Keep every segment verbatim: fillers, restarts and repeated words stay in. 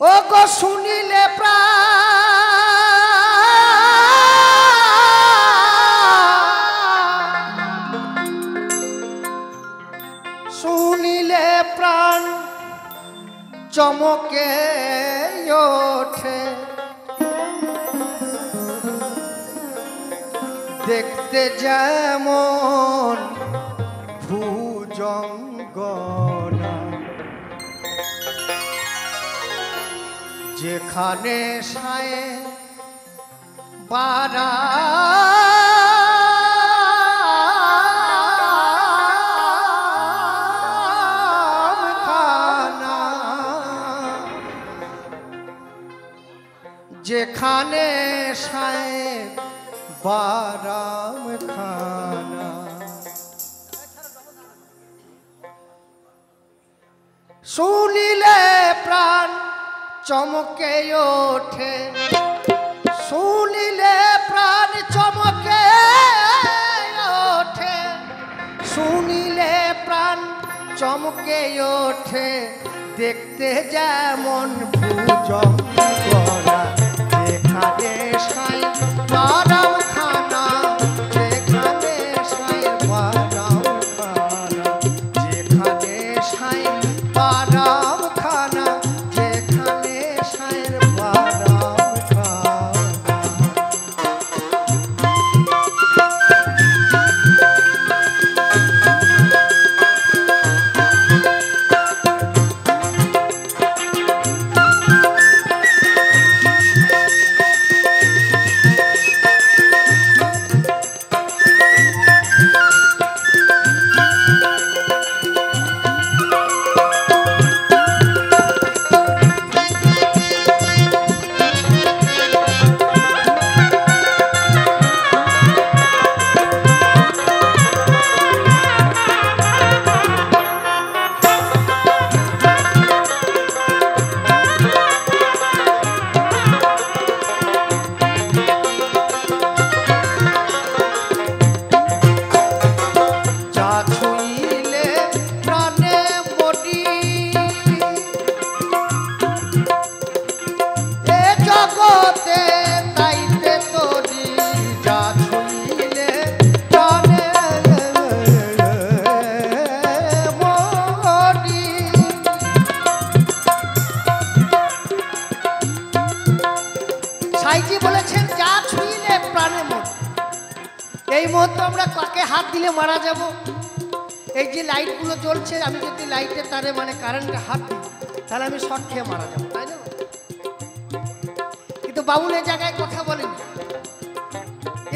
ओगो सुनिले प्राण सुनिले प्राण चमके ओठे देखते जेमन भुजंगना जेखाने सायर बारामखाना जेखाने सायर बारामखाना सुनिले प्राण चमके उठे सुनिले प्राण चमके उठे सुनिले प्राण चमके उठे देखते जेमन भुजंगना जेखाने सायर बारामखाना मारा जाबो लाइट गुलो चलछे जो लाइटे तारे माने कारेंटे हाथ दी शर्ट खेये मारा जाबो ताई ना किन्तु बाबुल ए जायगाय कथा बोलेनि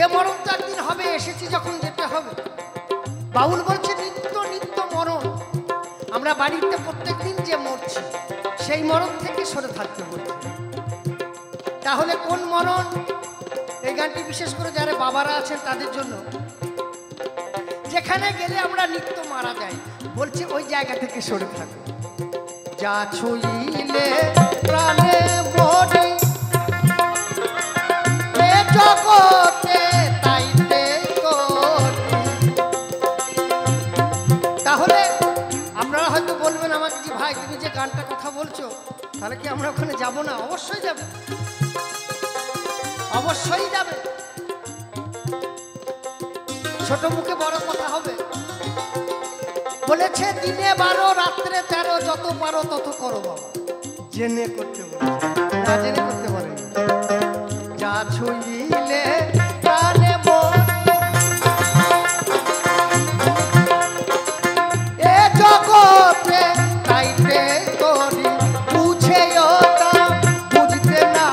ए मरण तो एकदिन होबे एसेछि जखन जेते होबे बाबुल बोलछे नित्य नित्य मरण आमरा बाड़ीते प्रत्येक दिन जे मरछि सेई मरण थेके सरे थाकते बोलछि ताहले कोन मरण ए गानटी विशेष करे जारा बाबारा आछेन तादेर जोन्नो যেখানে গেলে আমরা নিত্য মারা যাই বলছে ওই জায়গা থেকে সরে থাকো যা ছুঁইলে প্রাণে মরে এ জগতে তাইতে তাহলে আপনারা হয়তো বলবেন আমাকে যে ভাই তুমি যে গানটা কথা বলছো তাহলে কি আমরা ওখানে যাব না অবশ্যই যাব অবশ্যই যাব छोट मुखे बड़ कथा बोले दिने बारो रात्रे तेरो जत पारो तत करो बाबा जेने करते बोले ना जेने करते बोले जा छुइले प्राणे मरे ए जगते ताइते तोरी बुझेओ ता बुझते ना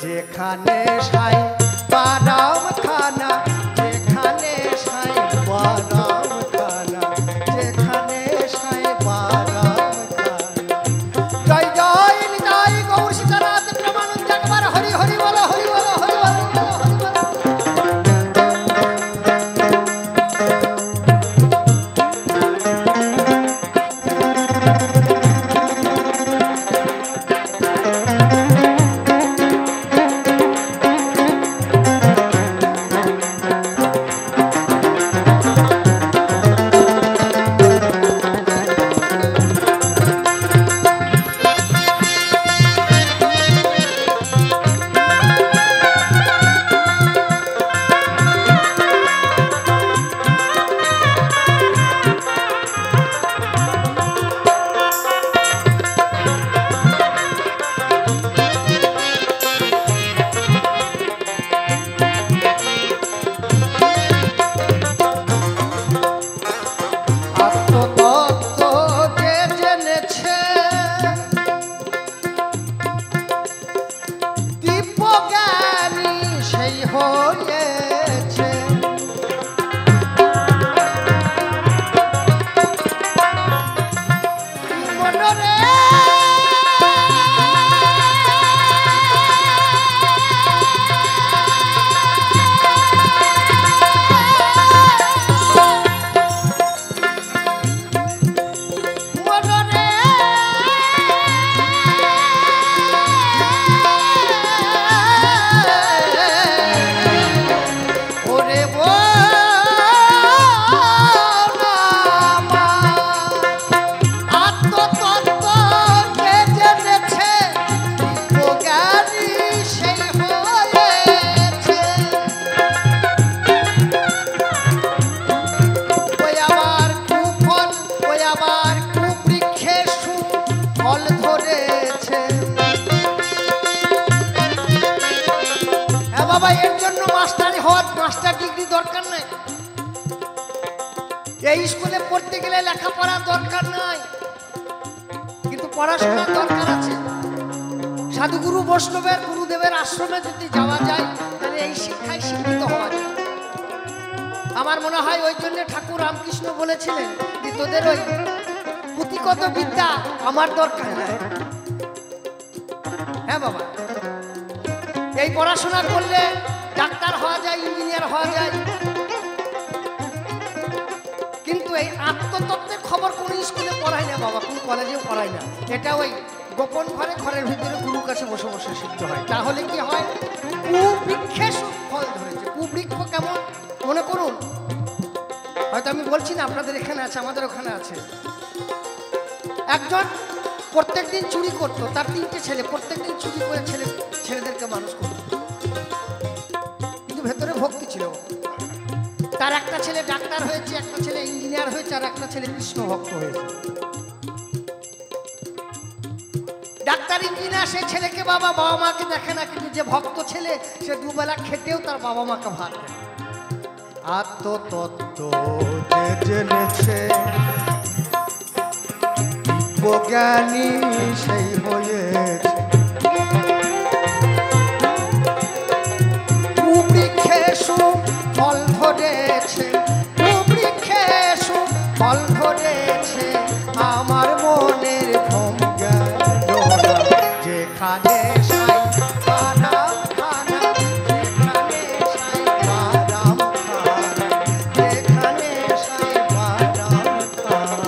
जेखाने सायर হওয়ার দশটা ডিগ্রি দরকার নাই। এই স্কুলে পড়তে গেলে লেখাপড়ার দরকার নাই, কিন্তু পড়াশোনার দরকার আছে। সাধুগুরু বৈষ্ণবের গুরুদেবের আশ্রমে যদি যাওয়া যায় তাহলে এই শিক্ষায় শিক্ষিত হওয়া যায়। আমার মনে হয় ওই জন্য ঠাকুর রামকৃষ্ণ বলেছিলেন যে তোদের ওই পুঁথিগত বিদ্যা আমার দরকার নাই। হ্যাঁ বাবা, এই পড়াশোনা করলে ডাক্তার হওয়া যায়, ইঞ্জিনিয়ার হওয়া যায়, কিন্তু এই আত্মতত্ত্বের খবর কোন স্কুলে পড়ায় না বাবা, কোন কলেজেও পড়ায় না। এটা ওই গোপন ঘরে ঘরের ভিতরে গুরুর কাছে বসে বসে শিখতে হয়। তাহলে কি হয়, কুবৃক্ষে ফল ধরেছে। কুবৃক্ষ কেমন মনে করুন, হয়তো আমি বলছি না, আপনাদের এখানে আছে, আমাদের ওখানে আছে। একজন প্রত্যেক দিন চুরি করতো, তার তিনটে ছেলে, প্রত্যেক দিন চুরি করে ছেলে ছেলেদেরকে মানুষ করত, কিন্তু ভেতরে ভক্তি ছিল। তার একটা ছেলে ডাক্তার হয়েছে, একটা ছেলে ইঞ্জিনিয়ার হয়েছে, আর একটা ছেলে কৃষ্ণ ভক্ত হয়েছে। ডাক্তার ইঞ্জিনিয়ার সেই ছেলেকে বাবা বাবা মাকে দেখে না, কিন্তু যে ভক্ত ছেলে সে দুবেলা খেতেও তার বাবা মাকে ভাত দেয়। আত্মতত্ত্ব জেনেছে জ্ঞানী সেই হয়েছে, কুবৃক্ষে ফল ধরেছে, কুবৃক্ষে ফল ধরেছে, আমার মনের ভ্রম গেল না। যেখানে সাই বারামখানা, যেখানে সাই বারামখানা, যেখানে সাই বারামখানা।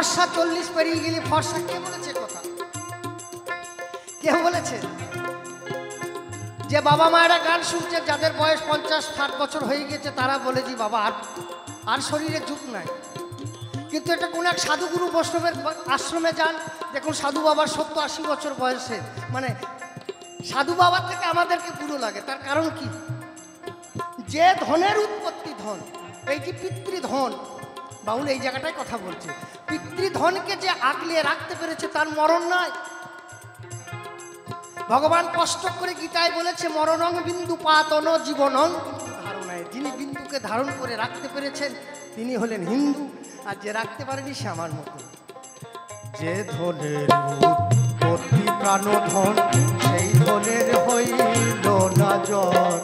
ফর্সা চল্লিশ পেরিয়ে গেলে ফর্সা, কে বলেছে কথা, কে বলেছে? যে বাবা মায়েরা গান শুনছে, যাদের বয়স পঞ্চাশ ষাট বছর হয়ে গেছে, তারা বলে যে বাবা আর আর শরীরে যুগ নাই। কিন্তু এটা কোন এক সাধুগুরু বৈষ্ণবের আশ্রমে যান, দেখুন সাধু বাবার সত্তর আশি বছর বয়সে, মানে সাধু বাবার থেকে আমাদেরকে পুরো লাগে। তার কারণ কি, যে ধনের উৎপত্তি ধন, এইটি পিতৃধন। বাউল এই জায়গাটাই কথা বলছে, পিতৃধনকে যে আগলিয়ে রাখতে পেরেছে তার মরণ নয়। ভগবান কষ্ট করে গীতায় বলেছে মরণং বিন্দু পাতন জীবনং ধারণায়। যিনি বিন্দুকে ধারণ করে রাখতে পেরেছেন তিনি হলেন হিন্দু, আর যে রাখতে পারেনি সে আমার মতো। যে ধনের প্রতি প্রাণধন, সেই ধনের হইল না জন।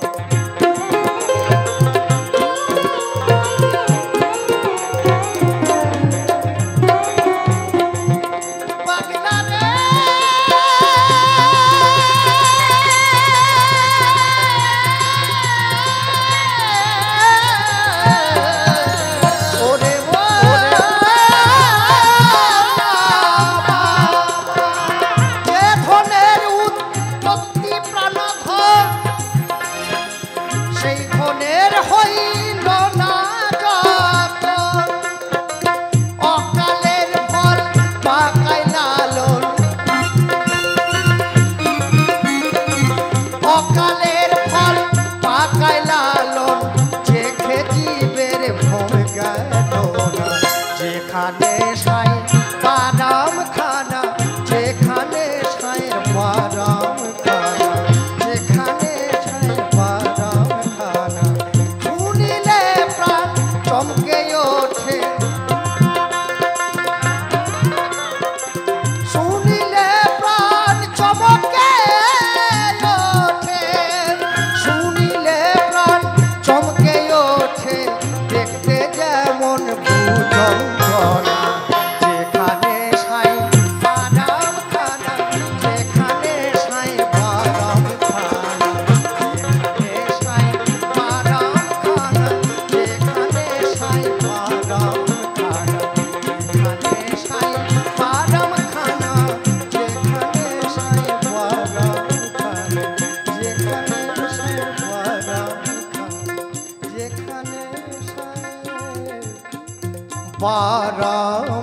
बारा